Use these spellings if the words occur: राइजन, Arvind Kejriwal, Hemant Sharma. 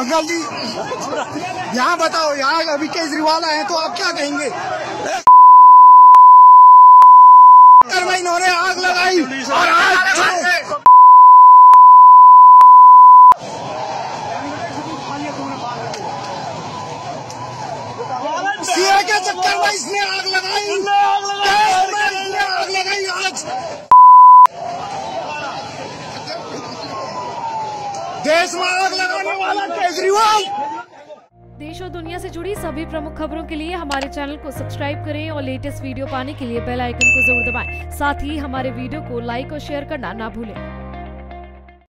Uncle ji यहाँ बताओ, यहाँ अभी केजरीवाल आए तो आप क्या कहेंगे? इन्होंने आग लगाई और आज सीए के चक्कर में इसने आग लगाई, इसने आग लगाई आज। देश में आग लगाने वाला केजरीवाल। देश और दुनिया से जुड़ी सभी प्रमुख खबरों के लिए हमारे चैनल को सब्सक्राइब करें और लेटेस्ट वीडियो पाने के लिए बेल आइकन को जरूर दबाएं। साथ ही हमारे वीडियो को लाइक और शेयर करना ना भूलें।